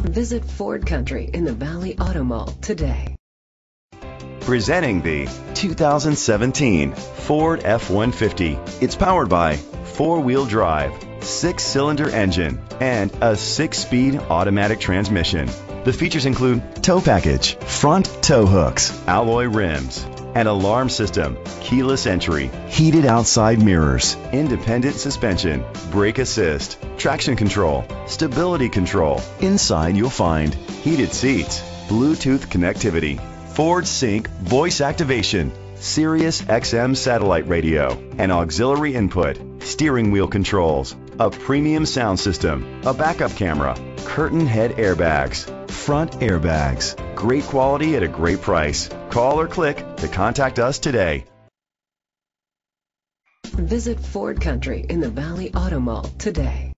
Visit Ford Country in the Valley Auto Mall today. Presenting the 2017 Ford F-150. It's powered by four-wheel drive, six-cylinder engine, and a six-speed automatic transmission. The features include tow package, front tow hooks, alloy rims, an alarm system, keyless entry, heated outside mirrors, independent suspension, brake assist, traction control, stability control. Inside you'll find heated seats, Bluetooth connectivity, Ford Sync voice activation, Sirius XM satellite radio, an auxiliary input, steering wheel controls, a premium sound system, a backup camera, curtain head airbags, front airbags. Great quality at a great price. Call or click to contact us today. Visit Ford Country in the Valley Auto Mall today.